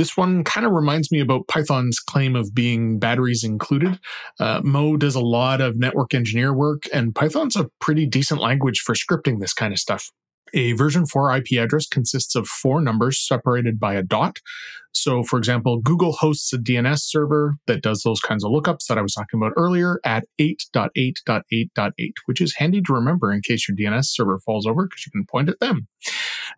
This one kind of reminds me about Python's claim of being batteries included. Mo does a lot of network engineer work, and Python's a pretty decent language for scripting this kind of stuff. A version 4 IP address consists of 4 numbers separated by a dot. So, for example, Google hosts a DNS server that does those kinds of lookups that I was talking about earlier at 8.8.8.8, which is handy to remember in case your DNS server falls over because you can point at them.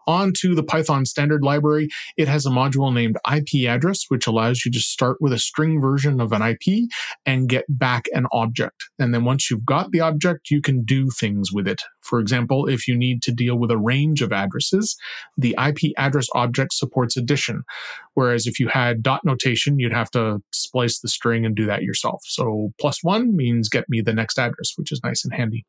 On to the Python standard library, it has a module named IP address, which allows you to start with a string version of an IP and get back an object. And then once you've got the object, you can do things with it. For example, if you need to deal with a range of addresses, the IP address object supports addition. Whereas if you had dot notation, you'd have to splice the string and do that yourself. So +1 means get me the next address, which is nice and handy.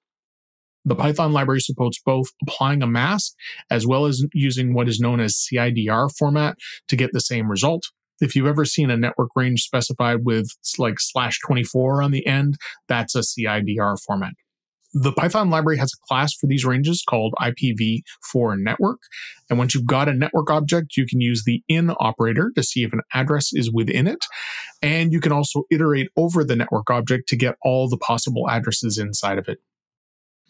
The Python library supports both applying a mask as well as using what is known as CIDR format to get the same result. If you've ever seen a network range specified with like /24 on the end, that's a CIDR format. The Python library has a class for these ranges called IPv4Network. And once you've got a network object, you can use the in operator to see if an address is within it. And you can also iterate over the network object to get all the possible addresses inside of it.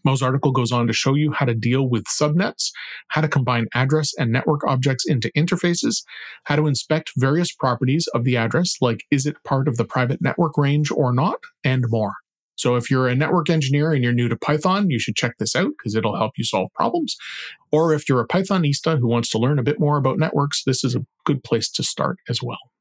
Mo's article goes on to show you how to deal with subnets, how to combine address and network objects into interfaces, how to inspect various properties of the address, like is it part of the private network range or not, and more. So if you're a network engineer and you're new to Python, you should check this out because it'll help you solve problems. Or if you're a Pythonista who wants to learn a bit more about networks, this is a good place to start as well.